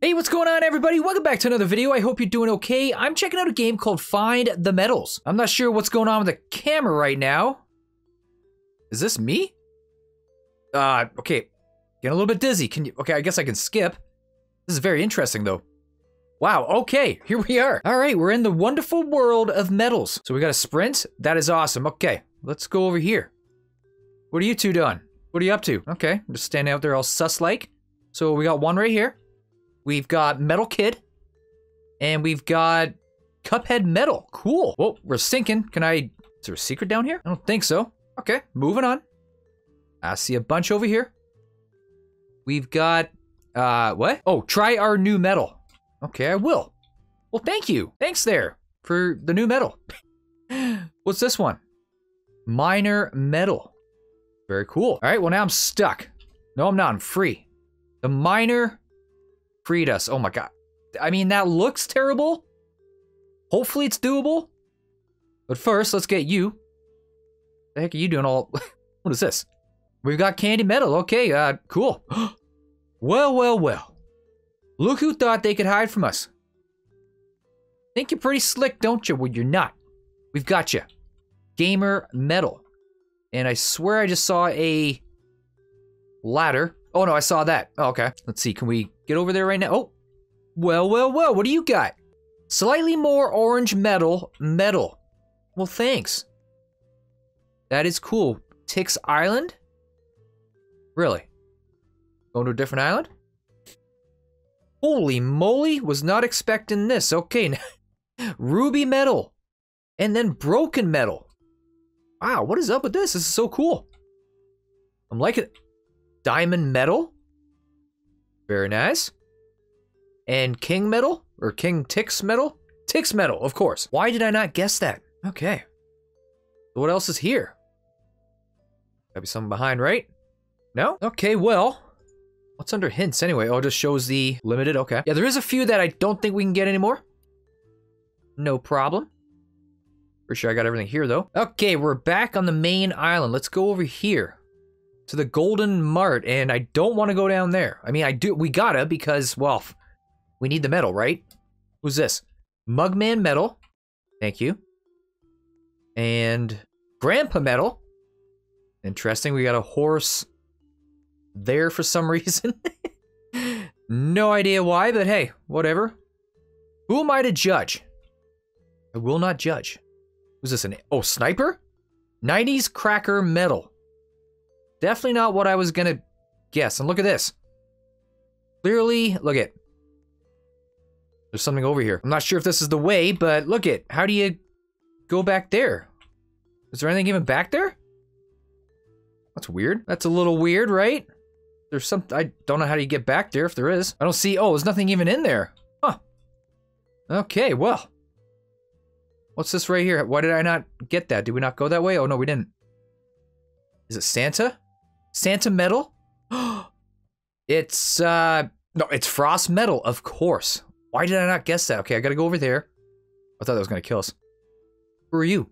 Hey, what's going on, everybody? Welcome back to another video. I hope you're doing okay. I'm checking out a game called Find the Medals. I'm not sure what's going on with the camera right now. Is this me? Okay. Getting a little bit dizzy. Can you? Okay, I guess I can skip. This is very interesting, though. Wow, okay, here we are. All right, we're in the wonderful world of medals. So we got a sprint? That is awesome. Okay, let's go over here. What are you two doing? What are you up to? Okay, I'm just standing out there all sus-like. So we got one right here. We've got Medal Kid, and we've got Cuphead Medal. Cool. Whoa, we're sinking. Can I... Is there a secret down here? I don't think so. Okay, moving on. I see a bunch over here. We've got... what? Oh, try our new medal. Okay, I will. Well, thank you. Thanks there for the new medal. What's this one? Miner Medal. Very cool. All right, well, now I'm stuck. No, I'm not. I'm free. The Miner... freed us. Oh my god. I mean, that looks terrible. Hopefully it's doable. But first, let's get you. The heck are you doing all... What is this? We've got Candy Medal. Okay, cool. Well, well, well. Look who thought they could hide from us. Think you're pretty slick, don't you? Well, you're not. We've got you. Gamer Medal. And I swear I just saw a... ladder. Oh no, I saw that. Oh, okay. Let's see, can we... get over there right now. Oh, well, well, well. What do you got? Slightly more orange metal. Well, thanks. That is cool. Ticks Island? Really? Going to a different island? Holy moly. Was not expecting this. Okay. Ruby Medal. And then Broken Medal. Wow, what is up with this? This is so cool. I'm liking it. Diamond Metal? Very nice. And King Medal? Or King Tix Metal? Ticks Metal, of course. Why did I not guess that? Okay. So what else is here? Gotta be something behind, right? No? Okay, well. What's under hints anyway? Oh, it just shows the limited. Okay. Yeah, there is a few that I don't think we can get anymore. No problem. Pretty sure I got everything here, though. Okay, we're back on the main island. Let's go over here. To the Golden Mart, and I don't want to go down there. I mean, I do. We gotta, because, well, we need the medal, right? Who's this? Mugman Metal. Thank you. And Grandpa Metal. Interesting. We got a horse there for some reason. No idea why, but hey, whatever. Who am I to judge? I will not judge. Who's this? Oh, Sniper? 90s Cracker Metal. Definitely not what I was gonna guess. And look at this. Clearly, look it. There's something over here. I'm not sure if this is the way, but look it. How do you go back there? Is there anything even back there? That's weird. That's a little weird, right? There's some... I don't know how you get back there if there is. I don't see... Oh, there's nothing even in there. Huh. Okay, well. What's this right here? Why did I not get that? Did we not go that way? Oh, no, we didn't. Is it Santa? Santa Metal? It's, no, it's Frost Metal, of course. Why did I not guess that? Okay, I gotta go over there. I thought that was gonna kill us. Who are you?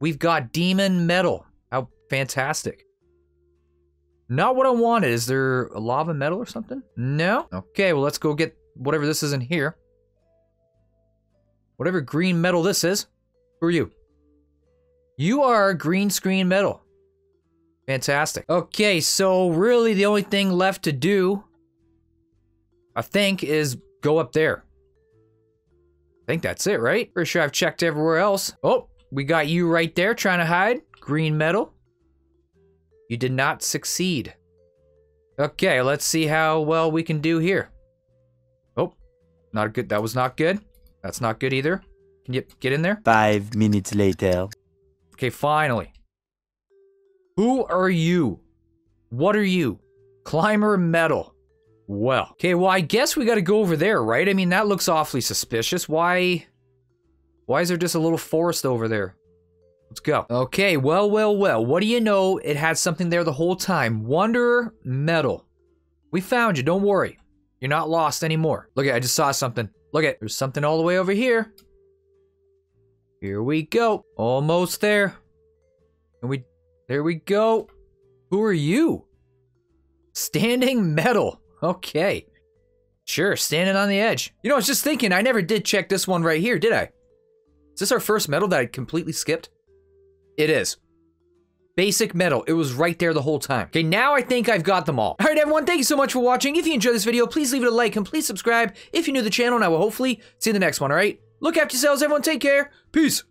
We've got Demon Metal. How fantastic. Not what I wanted. Is there a lava metal or something? No? Okay, well, let's go get whatever this is in here. Whatever green metal this is. Who are you? You are Green Screen Metal. Fantastic. Okay, so really the only thing left to do, I think, is go up there. I think that's it, right? Pretty sure I've checked everywhere else. Oh, we got you right there trying to hide. Green Metal. You did not succeed. Okay, let's see how well we can do here. Oh, not good. That was not good. That's not good either. Can you get in there? 5 minutes later. Okay, finally. Who are you? What are you? Climber Metal. Well. Okay, well, I guess we gotta go over there, right? I mean, that looks awfully suspicious. Why is there just a little forest over there? Let's go. Okay, well, well, well. What do you know? It had something there the whole time. Wanderer Metal. We found you. Don't worry. You're not lost anymore. Look at it. I just saw something. Look at it. There's something all the way over here. Here we go. Almost there. And we... There we go. Who are you? Standing Medal. Okay. Sure, standing on the edge. You know, I was just thinking, I never did check this one right here, did I? Is this our first medal that I completely skipped? It is. Basic Medal. It was right there the whole time. Okay, now I think I've got them all. All right, everyone, thank you so much for watching. If you enjoyed this video, please leave it a like and please subscribe if you're new to the channel, and I will hopefully see you in the next one, all right? Look after yourselves, everyone. Take care. Peace.